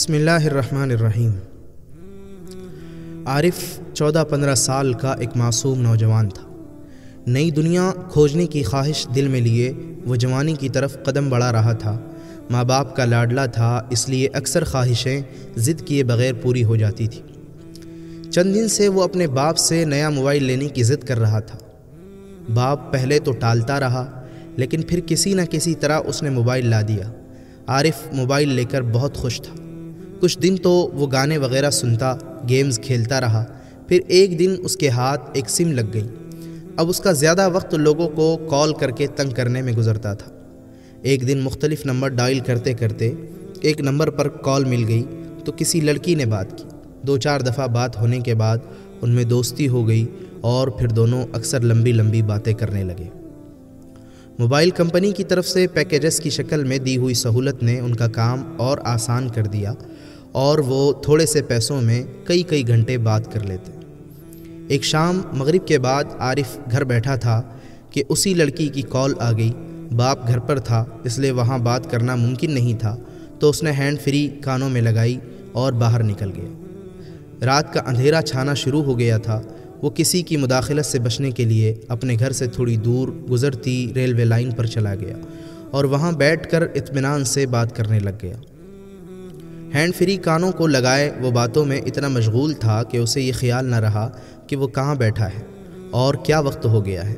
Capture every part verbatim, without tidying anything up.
बिस्मिल्लाहिर्रहमानिर्रहीम। आरिफ चौदह पंद्रह साल का एक मासूम नौजवान था। नई दुनिया खोजने की ख्वाहिश दिल में लिए वो जवानी की तरफ कदम बढ़ा रहा था। माँ बाप का लाडला था, इसलिए अक्सर ख्वाहिशें ज़िद किए बग़ैर पूरी हो जाती थी। चंद दिन से वो अपने बाप से नया मोबाइल लेने की ज़िद कर रहा था। बाप पहले तो टालता रहा, लेकिन फिर किसी न किसी तरह उसने मोबाइल ला दिया। आरिफ मोबाइल लेकर बहुत खुश था। कुछ दिन तो वो गाने वगैरह सुनता, गेम्स खेलता रहा। फिर एक दिन उसके हाथ एक सिम लग गई। अब उसका ज़्यादा वक्त लोगों को कॉल करके तंग करने में गुजरता था। एक दिन मुख्तलिफ़ नंबर डायल करते करते एक नंबर पर कॉल मिल गई तो किसी लड़की ने बात की। दो चार दफ़ा बात होने के बाद उनमें दोस्ती हो गई और फिर दोनों अक्सर लंबी लंबी बातें करने लगे। मोबाइल कंपनी की तरफ से पैकेजेस की शक्ल में दी हुई सहूलत ने उनका काम और आसान कर दिया और वो थोड़े से पैसों में कई कई घंटे बात कर लेते। एक शाम मगरिब के बाद आरिफ घर बैठा था कि उसी लड़की की कॉल आ गई। बाप घर पर था, इसलिए वहाँ बात करना मुमकिन नहीं था, तो उसने हैंड फ्री कानों में लगाई और बाहर निकल गया। रात का अंधेरा छाना शुरू हो गया था। वो किसी की मुदाखलत से बचने के लिए अपने घर से थोड़ी दूर गुजरती रेलवे लाइन पर चला गया और वहाँ बैठकर इत्मीनान से बात करने लग गया। हैंड फ्री कानों को लगाए वो बातों में इतना मशगूल था कि उसे ये ख्याल न रहा कि वो कहाँ बैठा है और क्या वक्त हो गया है।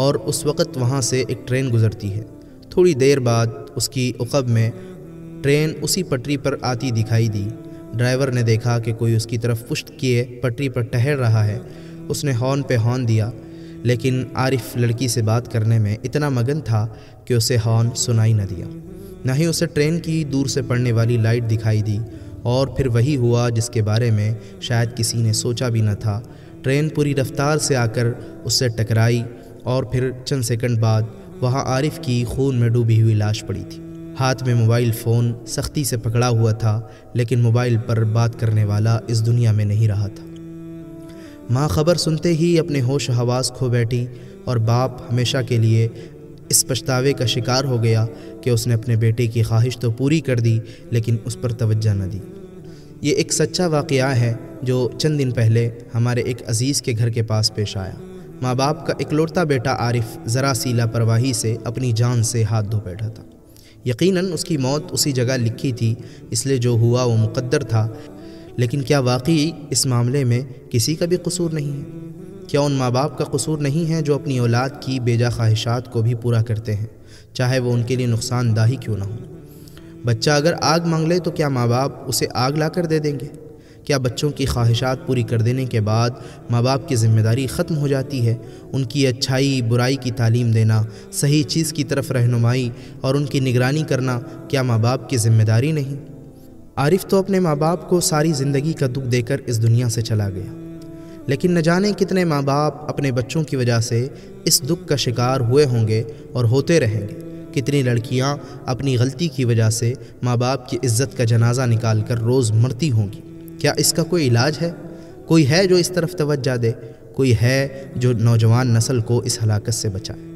और उस वक़्त वहाँ से एक ट्रेन गुजरती है। थोड़ी देर बाद उसकी उकब में ट्रेन उसी पटरी पर आती दिखाई दी। ड्राइवर ने देखा कि कोई उसकी तरफ पुश्त किए पटरी पर टहल रहा है। उसने हॉर्न पे हॉर्न दिया, लेकिन आरिफ लड़की से बात करने में इतना मगन था कि उसे हॉर्न सुनाई न दिया, न ही उसे ट्रेन की दूर से पड़ने वाली लाइट दिखाई दी। और फिर वही हुआ जिसके बारे में शायद किसी ने सोचा भी न था। ट्रेन पूरी रफ्तार से आकर उससे टकराई और फिर चंद सेकंड बाद वहाँ आरिफ की खून में डूबी हुई लाश पड़ी थी। हाथ में मोबाइल फ़ोन सख्ती से पकड़ा हुआ था, लेकिन मोबाइल पर बात करने वाला इस दुनिया में नहीं रहा था। माँ खबर सुनते ही अपने होश हवास खो बैठी और बाप हमेशा के लिए इस पछतावे का शिकार हो गया कि उसने अपने बेटे की ख्वाहिश तो पूरी कर दी, लेकिन उस पर तवज्जो न दी। ये एक सच्चा वाक़या है जो चंद दिन पहले हमारे एक अज़ीज़ के घर के पास पेश आया। माँ बाप का इकलौता बेटा आरिफ ज़रा सी लापरवाही से अपनी जान से हाथ धो बैठा था। यकीनन उसकी मौत उसी जगह लिखी थी, इसलिए जो हुआ वो मुकद्दर था। लेकिन क्या वाकई इस मामले में किसी का भी कसूर नहीं है? क्या उन माँ बाप का कसूर नहीं है जो अपनी औलाद की बेजा ख्वाहिशात को भी पूरा करते हैं, चाहे वो उनके लिए नुकसानदायक ही क्यों ना हो? बच्चा अगर आग मांग ले तो क्या माँ बाप उसे आग ला कर दे देंगे? क्या बच्चों की ख्वाहिशात पूरी कर देने के बाद माँ बाप की ज़िम्मेदारी ख़त्म हो जाती है? उनकी अच्छाई बुराई की तालीम देना, सही चीज़ की तरफ रहनुमाई और उनकी निगरानी करना क्या माँ बाप की ज़िम्मेदारी नहीं? आरिफ तो अपने माँ बाप को सारी ज़िंदगी का दुख देकर इस दुनिया से चला गया, लेकिन न जाने कितने माँ बाप अपने बच्चों की वजह से इस दुख का शिकार हुए होंगे और होते रहेंगे। कितनी लड़कियाँ अपनी गलती की वजह से माँ बाप की इज्जत का जनाजा निकाल कर रोज़ मरती होंगी। क्या इसका कोई इलाज है? कोई है जो इस तरफ तवज्जो दे? कोई है जो नौजवान नस्ल को इस हलाकत से बचाए?